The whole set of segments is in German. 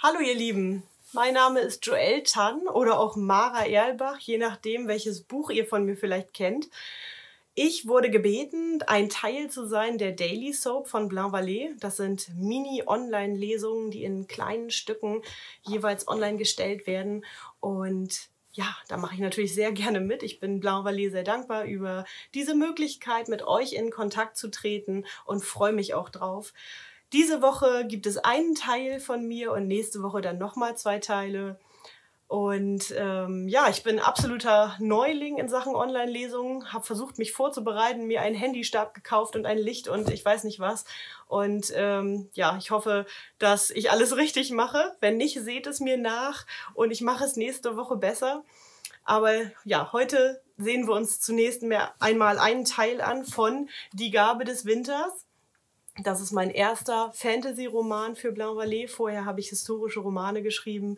Hallo ihr Lieben, mein Name ist Joëlle Tan oder auch Mara Erlbach, je nachdem welches Buch ihr von mir vielleicht kennt. Ich wurde gebeten, ein Teil zu sein der Daily Soap von Blanvalet. Das sind Mini-Online-Lesungen, die in kleinen Stücken jeweils online gestellt werden und ja, da mache ich natürlich sehr gerne mit. Ich bin Blanvalet sehr dankbar über diese Möglichkeit, mit euch in Kontakt zu treten und freue mich auch drauf. Diese Woche gibt es einen Teil von mir und nächste Woche dann nochmal 2 Teile. Und ja, ich bin absoluter Neuling in Sachen Online-Lesungen, habe versucht, mich vorzubereiten, mir einen Handystab gekauft und ein Licht und ich weiß nicht was. Und ja, ich hoffe, dass ich alles richtig mache. Wenn nicht, seht es mir nach und ich mache es nächste Woche besser. Aber ja, heute sehen wir uns zunächst einmal einen Teil an von Die Gabe des Winters. Das ist mein erster Fantasy-Roman für Blanvalet. Vorher habe ich historische Romane geschrieben,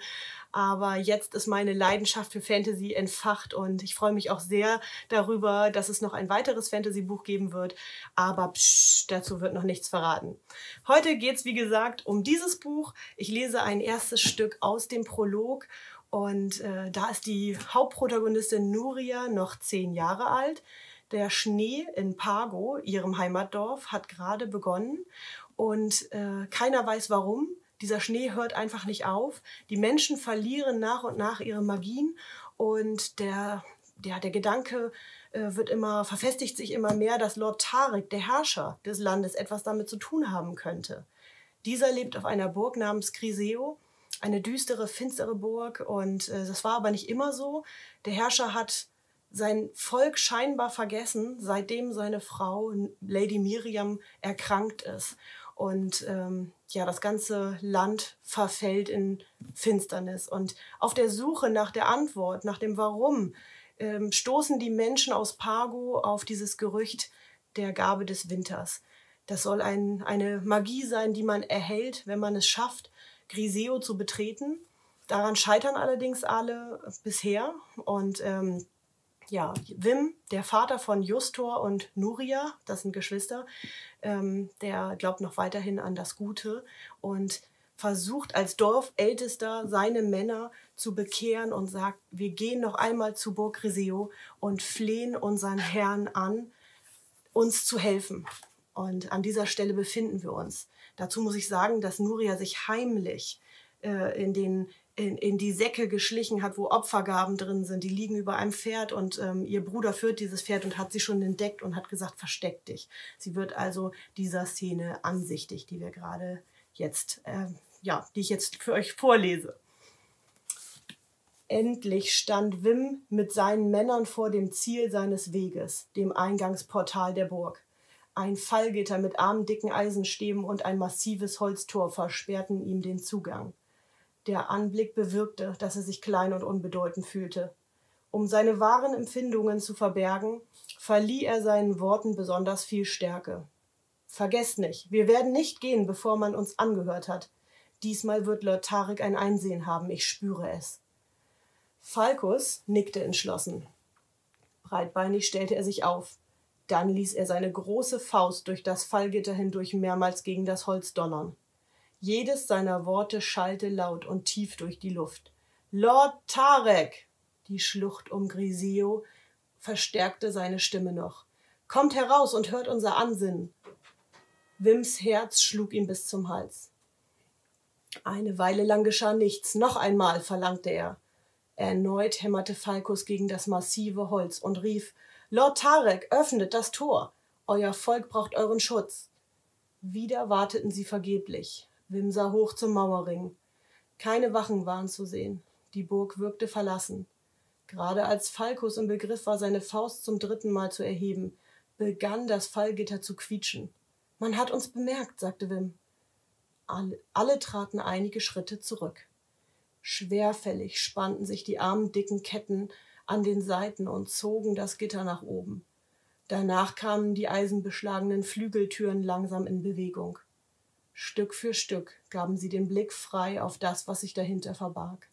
aber jetzt ist meine Leidenschaft für Fantasy entfacht und ich freue mich auch sehr darüber, dass es noch ein weiteres Fantasy-Buch geben wird, aber psch, dazu wird noch nichts verraten. Heute geht es, wie gesagt, um dieses Buch. Ich lese ein erstes Stück aus dem Prolog und da ist die Hauptprotagonistin Nuria noch 10 Jahre alt. Der Schnee in Pago, ihrem Heimatdorf, hat gerade begonnen und keiner weiß warum. Dieser Schnee hört einfach nicht auf. Die Menschen verlieren nach und nach ihre Magien und der Gedanke verfestigt sich immer mehr, dass Lord Tarek, der Herrscher des Landes, etwas damit zu tun haben könnte. Dieser lebt auf einer Burg namens Griseo. Eine düstere, finstere Burg und das war aber nicht immer so. Der Herrscher hat sein Volk scheinbar vergessen, seitdem seine Frau Lady Miriam erkrankt ist. Und ja, das ganze Land verfällt in Finsternis. Und auf der Suche nach der Antwort, nach dem Warum, stoßen die Menschen aus Pago auf dieses Gerücht der Gabe des Winters. Das soll eine Magie sein, die man erhält, wenn man es schafft, Griseo zu betreten. Daran scheitern allerdings alle bisher und ja, Wim, der Vater von Justor und Nuria, das sind Geschwister, der glaubt noch weiterhin an das Gute und versucht als Dorfältester seine Männer zu bekehren und sagt, wir gehen noch einmal zu Burg Griseo und flehen unseren Herrn an, uns zu helfen. Und an dieser Stelle befinden wir uns. Dazu muss ich sagen, dass Nuria sich heimlich in die Säcke geschlichen hat, wo Opfergaben drin sind. Die liegen über einem Pferd und ihr Bruder führt dieses Pferd und hat sie schon entdeckt und hat gesagt, versteck dich. Sie wird also dieser Szene ansichtig, die wir gerade jetzt, ja, die ich jetzt für euch vorlese. Endlich stand Wim mit seinen Männern vor dem Ziel seines Weges, dem Eingangsportal der Burg. Ein Fallgitter mit armdicken Eisenstäben und ein massives Holztor versperrten ihm den Zugang. Der Anblick bewirkte, dass er sich klein und unbedeutend fühlte. Um seine wahren Empfindungen zu verbergen, verlieh er seinen Worten besonders viel Stärke. »Vergesst nicht, wir werden nicht gehen, bevor man uns angehört hat. Diesmal wird Lord Tarek ein Einsehen haben, ich spüre es.« Falkus nickte entschlossen. Breitbeinig stellte er sich auf. Dann ließ er seine große Faust durch das Fallgitter hindurch mehrmals gegen das Holz donnern. Jedes seiner Worte schallte laut und tief durch die Luft. »Lord Tarek!« Die Schlucht um Griseo verstärkte seine Stimme noch. »Kommt heraus und hört unser Ansinnen!« Wims Herz schlug ihm bis zum Hals. Eine Weile lang geschah nichts. Noch einmal verlangte er. Erneut hämmerte Falkus gegen das massive Holz und rief, »Lord Tarek, öffnet das Tor! Euer Volk braucht euren Schutz!« Wieder warteten sie vergeblich. Wim sah hoch zum Mauerring. Keine Wachen waren zu sehen. Die Burg wirkte verlassen. Gerade als Falkus im Begriff war, seine Faust zum 3. Mal zu erheben, begann das Fallgitter zu quietschen. »Man hat uns bemerkt«, sagte Wim. Alle traten einige Schritte zurück. Schwerfällig spannten sich die armen, dicken Ketten an den Seiten und zogen das Gitter nach oben. Danach kamen die eisenbeschlagenen Flügeltüren langsam in Bewegung. Stück für Stück gaben sie den Blick frei auf das, was sich dahinter verbarg.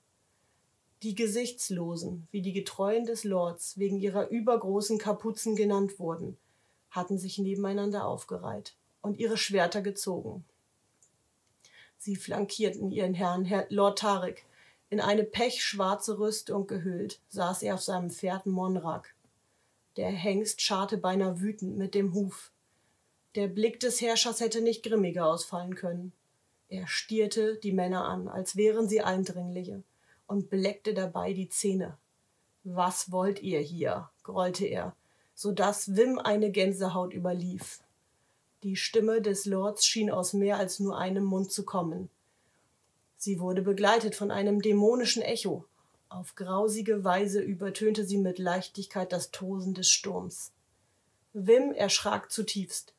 Die Gesichtslosen, wie die Getreuen des Lords wegen ihrer übergroßen Kapuzen genannt wurden, hatten sich nebeneinander aufgereiht und ihre Schwerter gezogen. Sie flankierten ihren Herrn, Lord Tarek. In eine pechschwarze Rüstung gehüllt, saß er auf seinem Pferd Monrak. Der Hengst scharrte beinahe wütend mit dem Huf. Der Blick des Herrschers hätte nicht grimmiger ausfallen können. Er stierte die Männer an, als wären sie Eindringlinge, und bleckte dabei die Zähne. »Was wollt ihr hier?« grollte er, sodass Wim eine Gänsehaut überlief. Die Stimme des Lords schien aus mehr als nur einem Mund zu kommen. Sie wurde begleitet von einem dämonischen Echo. Auf grausige Weise übertönte sie mit Leichtigkeit das Tosen des Sturms. Wim erschrak zutiefst,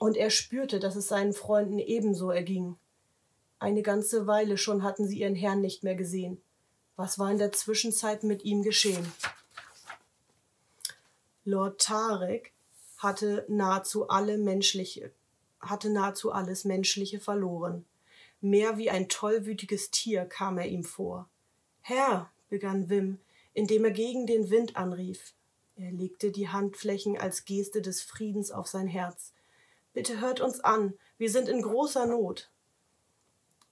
und er spürte, dass es seinen Freunden ebenso erging. Eine ganze Weile schon hatten sie ihren Herrn nicht mehr gesehen. Was war in der Zwischenzeit mit ihm geschehen? Lord Tarek hatte nahezu alles Menschliche verloren. Mehr wie ein tollwütiges Tier kam er ihm vor. »Herr«, begann Wim, indem er gegen den Wind anrief. Er legte die Handflächen als Geste des Friedens auf sein Herz. »Bitte hört uns an, wir sind in großer Not.«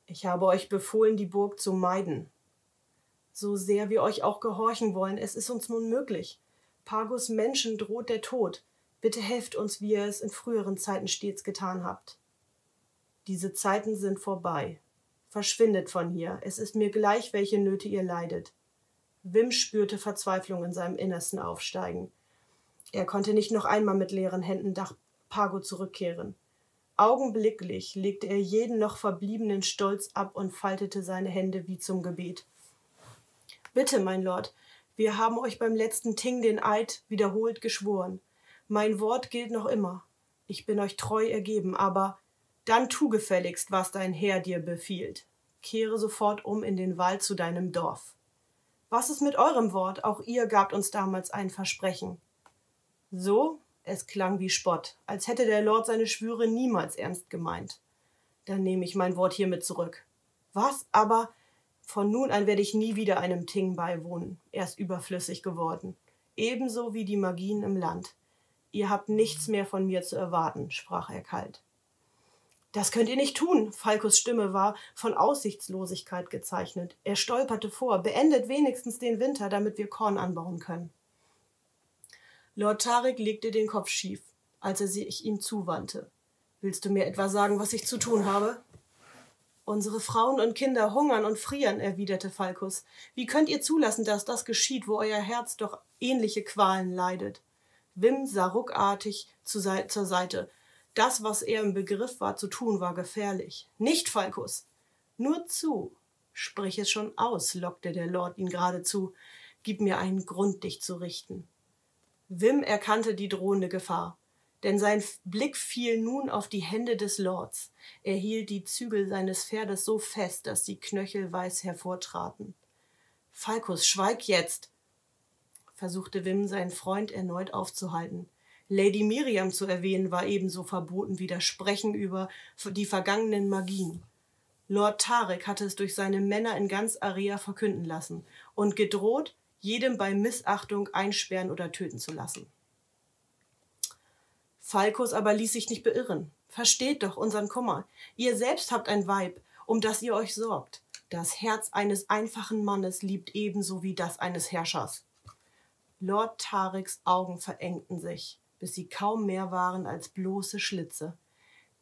»Ich habe euch befohlen, die Burg zu meiden.« »So sehr wir euch auch gehorchen wollen, es ist uns nun möglich. Pagos Menschen droht der Tod. Bitte helft uns, wie ihr es in früheren Zeiten stets getan habt.« »Diese Zeiten sind vorbei. Verschwindet von hier. Es ist mir gleich, welche Nöte ihr leidet.« Wim spürte Verzweiflung in seinem Innersten aufsteigen. Er konnte nicht noch einmal mit leeren Händen nach Pago zurückkehren. Augenblicklich legte er jeden noch verbliebenen Stolz ab und faltete seine Hände wie zum Gebet. »Bitte, mein Lord, wir haben euch beim letzten Ting den Eid wiederholt geschworen. Mein Wort gilt noch immer. Ich bin euch treu ergeben, aber dann tu gefälligst, was dein Herr dir befiehlt. Kehre sofort um in den Wald zu deinem Dorf. Was ist mit eurem Wort? Auch ihr gabt uns damals ein Versprechen.« So, es klang wie Spott, als hätte der Lord seine Schwüre niemals ernst gemeint. »Dann nehme ich mein Wort hiermit zurück.« »Was, aber...« »Von nun an werde ich nie wieder einem Ting beiwohnen. Er ist überflüssig geworden. Ebenso wie die Magien im Land. Ihr habt nichts mehr von mir zu erwarten«, sprach er kalt. »Das könnt ihr nicht tun«, Falkus' Stimme war von Aussichtslosigkeit gezeichnet. Er stolperte vor. »Beendet wenigstens den Winter, damit wir Korn anbauen können.« Lord Tarek legte den Kopf schief, als er sich ihm zuwandte. »Willst du mir etwa sagen, was ich zu tun habe?« »Unsere Frauen und Kinder hungern und frieren«, erwiderte Falkus. »Wie könnt ihr zulassen, dass das geschieht, wo euer Herz doch ähnliche Qualen leidet?« Wim sah ruckartig zur Seite. Das, was er im Begriff war zu tun, war gefährlich. »Nicht, Falkus! Nur zu! Sprich es schon aus«, lockte der Lord ihn geradezu. »Gib mir einen Grund, dich zu richten.« Wim erkannte die drohende Gefahr. Denn sein Blick fiel nun auf die Hände des Lords. Er hielt die Zügel seines Pferdes so fest, dass die Knöchel weiß hervortraten. »Falkus, schweig jetzt!« versuchte Wim, seinen Freund erneut aufzuhalten. Lady Miriam zu erwähnen, war ebenso verboten wie das Sprechen über die vergangenen Magien. Lord Tarek hatte es durch seine Männer in ganz Aria verkünden lassen und gedroht, jedem bei Missachtung einsperren oder töten zu lassen. Falkus aber ließ sich nicht beirren. »Versteht doch unseren Kummer. Ihr selbst habt ein Weib, um das ihr euch sorgt. Das Herz eines einfachen Mannes liebt ebenso wie das eines Herrschers.« Lord Tareks Augen verengten sich, bis sie kaum mehr waren als bloße Schlitze.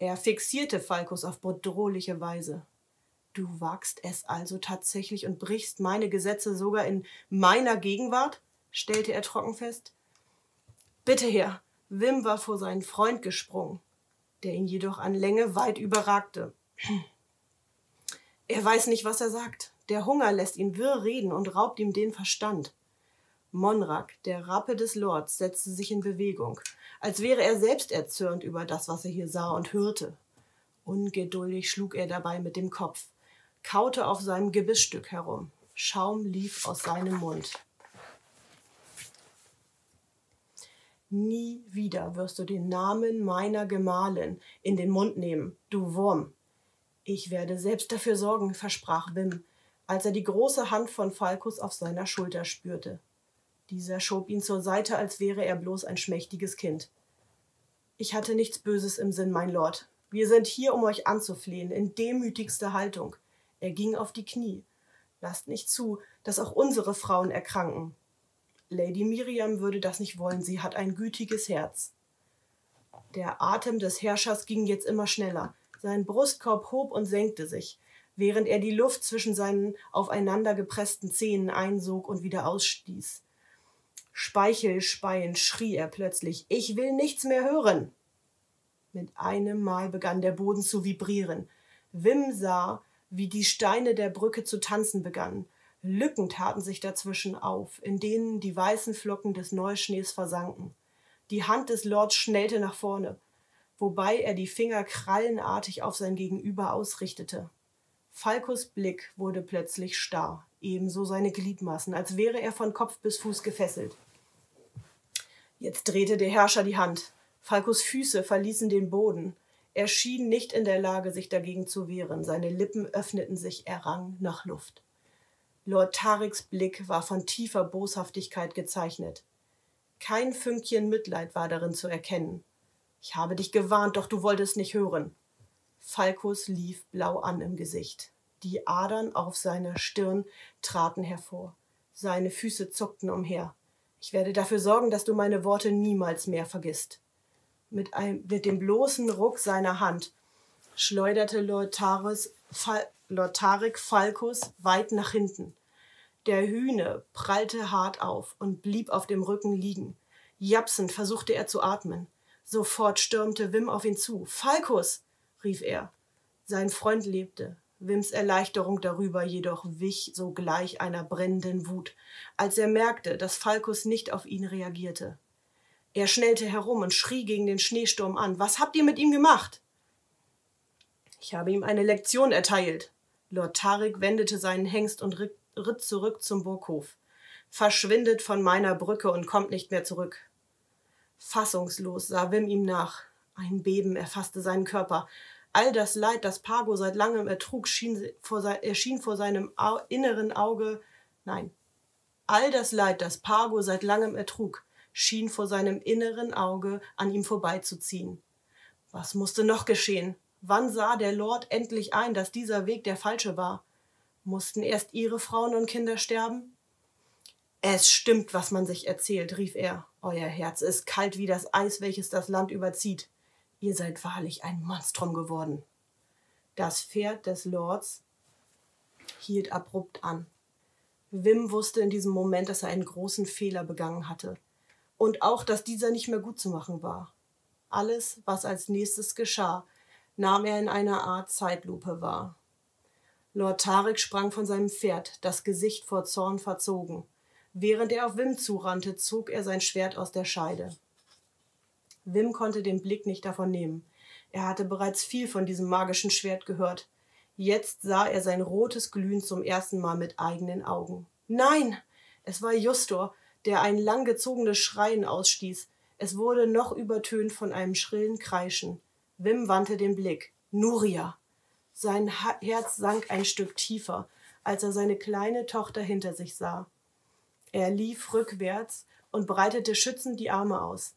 Er fixierte Falkus auf bedrohliche Weise. »Du wagst es also tatsächlich und brichst meine Gesetze sogar in meiner Gegenwart?« stellte er trocken fest. »Bitte, Herr!« Wim war vor seinen Freund gesprungen, der ihn jedoch an Länge weit überragte. Er weiß nicht, was er sagt. Der Hunger lässt ihn wirr reden und raubt ihm den Verstand. Monrak, der Rappe des Lords, setzte sich in Bewegung, als wäre er selbst erzürnt über das, was er hier sah und hörte. Ungeduldig schlug er dabei mit dem Kopf, kaute auf seinem Gebissstück herum. Schaum lief aus seinem Mund. »Nie wieder wirst du den Namen meiner Gemahlin in den Mund nehmen, du Wurm.« »Ich werde selbst dafür sorgen«, versprach Wim, als er die große Hand von Falkus auf seiner Schulter spürte. Dieser schob ihn zur Seite, als wäre er bloß ein schmächtiges Kind. »Ich hatte nichts Böses im Sinn, mein Lord. Wir sind hier, um euch anzuflehen, in demütigster Haltung. Er ging auf die Knie. Lasst nicht zu, dass auch unsere Frauen erkranken. Lady Miriam würde das nicht wollen, sie hat ein gütiges Herz. Der Atem des Herrschers ging jetzt immer schneller. Sein Brustkorb hob und senkte sich, während er die Luft zwischen seinen aufeinander gepressten Zähnen einsog und wieder ausstieß. Speichelspeien, schrie er plötzlich, ich will nichts mehr hören. Mit einem Mal begann der Boden zu vibrieren. Wim sah, wie die Steine der Brücke zu tanzen begannen. Lücken taten sich dazwischen auf, in denen die weißen Flocken des Neuschnees versanken. Die Hand des Lords schnellte nach vorne, wobei er die Finger krallenartig auf sein Gegenüber ausrichtete. Falkus' Blick wurde plötzlich starr, ebenso seine Gliedmaßen, als wäre er von Kopf bis Fuß gefesselt. Jetzt drehte der Herrscher die Hand. Falkus' Füße verließen den Boden. Er schien nicht in der Lage, sich dagegen zu wehren. Seine Lippen öffneten sich, er rang nach Luft. Lord Tareks Blick war von tiefer Boshaftigkeit gezeichnet. Kein Fünkchen Mitleid war darin zu erkennen. »Ich habe dich gewarnt, doch du wolltest nicht hören.« Falkus lief blau an im Gesicht. Die Adern auf seiner Stirn traten hervor. Seine Füße zuckten umher. »Ich werde dafür sorgen, dass du meine Worte niemals mehr vergisst.« Mit dem bloßen Ruck seiner Hand schleuderte Lord Tarek Falkus weit nach hinten. Der Hüne prallte hart auf und blieb auf dem Rücken liegen. Japsend versuchte er zu atmen. Sofort stürmte Wim auf ihn zu. »Falkus!« rief er. Sein Freund lebte. Wims Erleichterung darüber jedoch wich sogleich einer brennenden Wut, als er merkte, dass Falkus nicht auf ihn reagierte. Er schnellte herum und schrie gegen den Schneesturm an. »Was habt ihr mit ihm gemacht?« »Ich habe ihm eine Lektion erteilt.« Lord Tarek wendete seinen Hengst und ritt zurück zum Burghof. »Verschwindet von meiner Brücke und kommt nicht mehr zurück.« Fassungslos sah Wim ihm nach. Ein Beben erfasste seinen Körper. All das Leid, das Pago seit langem ertrug, schien vor seinem inneren Auge an ihm vorbeizuziehen. Was musste noch geschehen? Wann sah der Lord endlich ein, dass dieser Weg der falsche war? Mussten erst ihre Frauen und Kinder sterben? »Es stimmt, was man sich erzählt«, rief er. »Euer Herz ist kalt wie das Eis, welches das Land überzieht. Ihr seid wahrlich ein Monstrum geworden.« Das Pferd des Lords hielt abrupt an. Wim wusste in diesem Moment, dass er einen großen Fehler begangen hatte. Und auch, dass dieser nicht mehr gut zu machen war. Alles, was als nächstes geschah, nahm er in einer Art Zeitlupe wahr. Lord Tarek sprang von seinem Pferd, das Gesicht vor Zorn verzogen. Während er auf Wim zurannte, zog er sein Schwert aus der Scheide. Wim konnte den Blick nicht davon nehmen. Er hatte bereits viel von diesem magischen Schwert gehört. Jetzt sah er sein rotes Glühen zum ersten Mal mit eigenen Augen. Nein! Es war Justor, der ein langgezogenes Schreien ausstieß. Es wurde noch übertönt von einem schrillen Kreischen. Wim wandte den Blick. Nuria! Sein Herz sank ein Stück tiefer, als er seine kleine Tochter hinter sich sah. Er lief rückwärts und breitete schützend die Arme aus.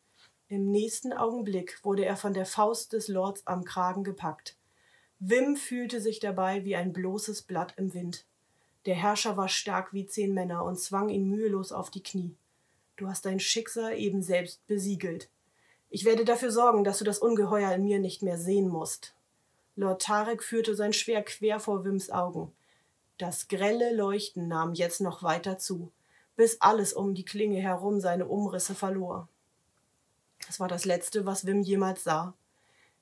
Im nächsten Augenblick wurde er von der Faust des Lords am Kragen gepackt. Wim fühlte sich dabei wie ein bloßes Blatt im Wind. Der Herrscher war stark wie 10 Männer und zwang ihn mühelos auf die Knie. »Du hast dein Schicksal eben selbst besiegelt. Ich werde dafür sorgen, dass du das Ungeheuer in mir nicht mehr sehen musst.« Lord Tarek führte sein Schwert quer vor Wims Augen. Das grelle Leuchten nahm jetzt noch weiter zu, bis alles um die Klinge herum seine Umrisse verlor. Es war das Letzte, was Wim jemals sah.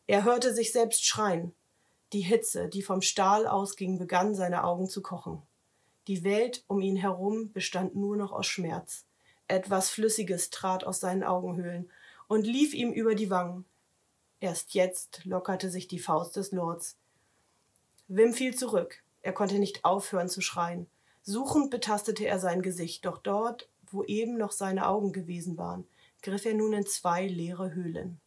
Er hörte sich selbst schreien. Die Hitze, die vom Stahl ausging, begann, seine Augen zu kochen. Die Welt um ihn herum bestand nur noch aus Schmerz. Etwas Flüssiges trat aus seinen Augenhöhlen und lief ihm über die Wangen. Erst jetzt lockerte sich die Faust des Lords. Wim fiel zurück. Er konnte nicht aufhören zu schreien. Suchend betastete er sein Gesicht, doch dort, wo eben noch seine Augen gewesen waren, griff er nun in 2 leere Höhlen.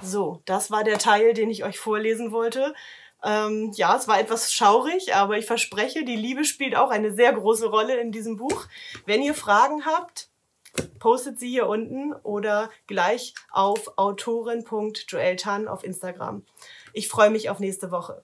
So, das war der Teil, den ich euch vorlesen wollte. Ja, es war etwas schaurig, aber ich verspreche, die Liebe spielt auch eine sehr große Rolle in diesem Buch. Wenn ihr Fragen habt, postet sie hier unten oder gleich auf autorin.joelletan auf Instagram. Ich freue mich auf nächste Woche.